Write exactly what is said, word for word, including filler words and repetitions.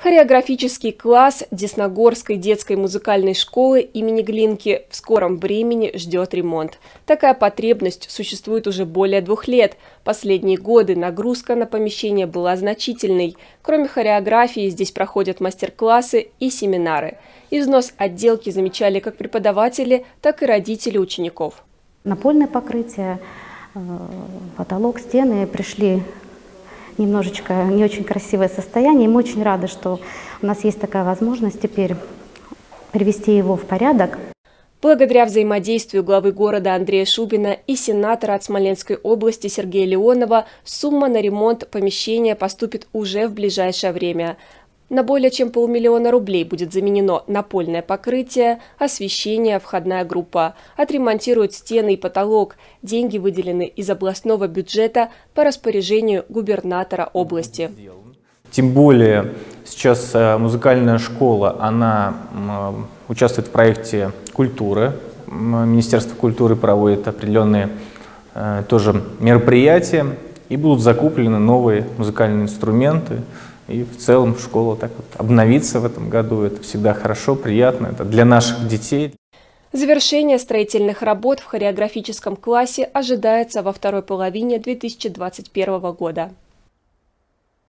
Хореографический класс Десногорской детской музыкальной школы имени Глинки в скором времени ждет ремонт. Такая потребность существует уже более двух лет. Последние годы нагрузка на помещение была значительной. Кроме хореографии здесь проходят мастер-классы и семинары. Износ отделки замечали как преподаватели, так и родители учеников. Напольное покрытие, потолок, стены пришли немножечко не очень красивое состояние. И мы очень рады, что у нас есть такая возможность теперь привести его в порядок. Благодаря взаимодействию главы города Андрея Шубина и сенатора от Смоленской области Сергея Леонова сумма на ремонт помещения поступит уже в ближайшее время. На более чем полмиллиона рублей будет заменено напольное покрытие, освещение, входная группа. Отремонтируют стены и потолок. Деньги выделены из областного бюджета по распоряжению губернатора области. Тем более сейчас музыкальная школа, она участвует в проекте культуры. Министерство культуры проводит определенные тоже мероприятия, и будут закуплены новые музыкальные инструменты. И в целом школа так вот обновится в этом году. Это всегда хорошо, приятно. Это для наших детей. Завершение строительных работ в хореографическом классе ожидается во второй половине две тысячи двадцать первого года.